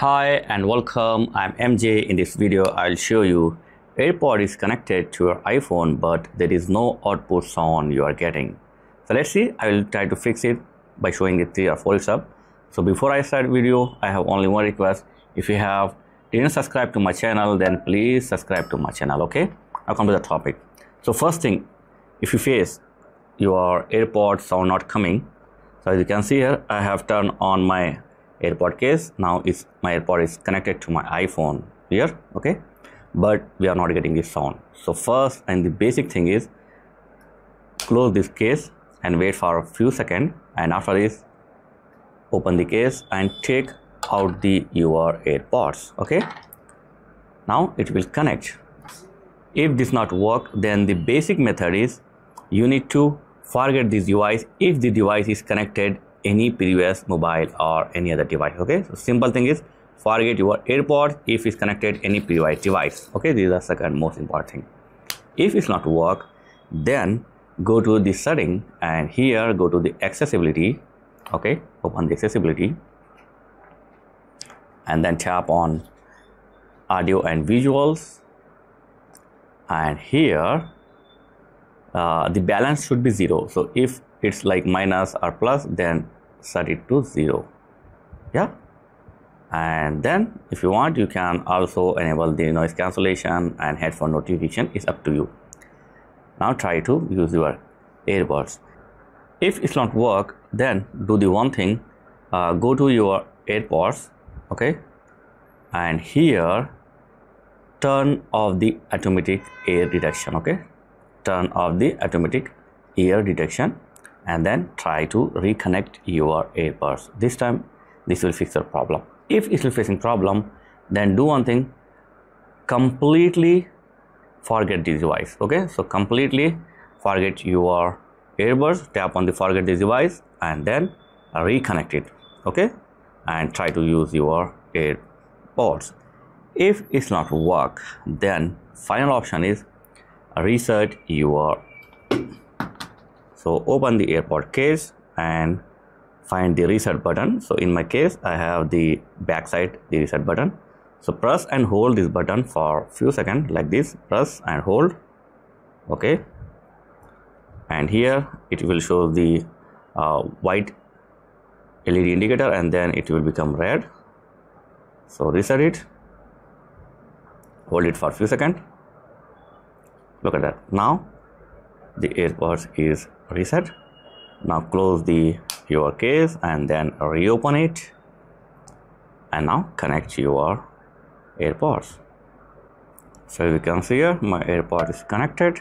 Hi and welcome, I'm MJ. In this video I'll show you AirPod is connected to your iPhone but there is no output sound you are getting. So let's see, I will try to fix it by showing the 3 or 4 steps. So before I start video, I have only one request. If you have didn't subscribe to my channel, then please subscribe to my channel, okay? I'll come to the topic. So first thing, if you face your AirPod sound not coming, so as you can see here, I have turned on my AirPod case. Now my AirPod is connected to my iPhone here, okay, but we are not getting this sound. So first and the basic thing is close this case and wait for a few seconds, and after this open the case and take out your AirPods, okay. Now it will connect. If this not work, then the basic method is you need to forget this device if the device is connected any previous mobile or any other device, okay. So simple thing is forget your AirPods if it's connected any previous device, okay. This is the second most important thing. If it's not work, then go to the setting and here go to the accessibility, okay, open the accessibility and then tap on audio and visuals, and here the balance should be 0. So if it's like minus or plus, then set it to 0, yeah. And then if you want, you can also enable the noise cancellation and headphone notification, is up to you. Now try to use your AirPods. If it's not work, then do the one thing, go to your AirPods, okay, and here turn off the automatic ear detection, okay, turn off the automatic ear detection, and then try to reconnect your AirPods. This time this will fix your problem. If it's still facing problem, then do one thing, completely forget this device, okay. So completely forget your AirPods, tap on the forget this device and then reconnect it, okay, and try to use your AirPods. If it's not work, then final option is reset your. So open the AirPod case and find the reset button. So in my case, I have the back side, the reset button. So press and hold this button for a few seconds like this, press and hold, okay. And here it will show the white LED indicator and then it will become red. So reset it, hold it for a few seconds. Look at that. Now the AirPods is reset. Now close your case and then reopen it, and now connect your AirPods. So you can see here my AirPod is connected.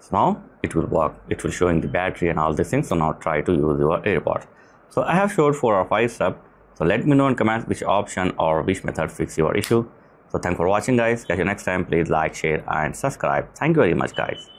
So now it will work, it will show in the battery and all these things. So now try to use your AirPods. So I have showed 4 or 5 steps. So let me know in comments which option or which method fix your issue. So thanks for watching guys, catch you next time. Please like, share and subscribe. Thank you very much guys.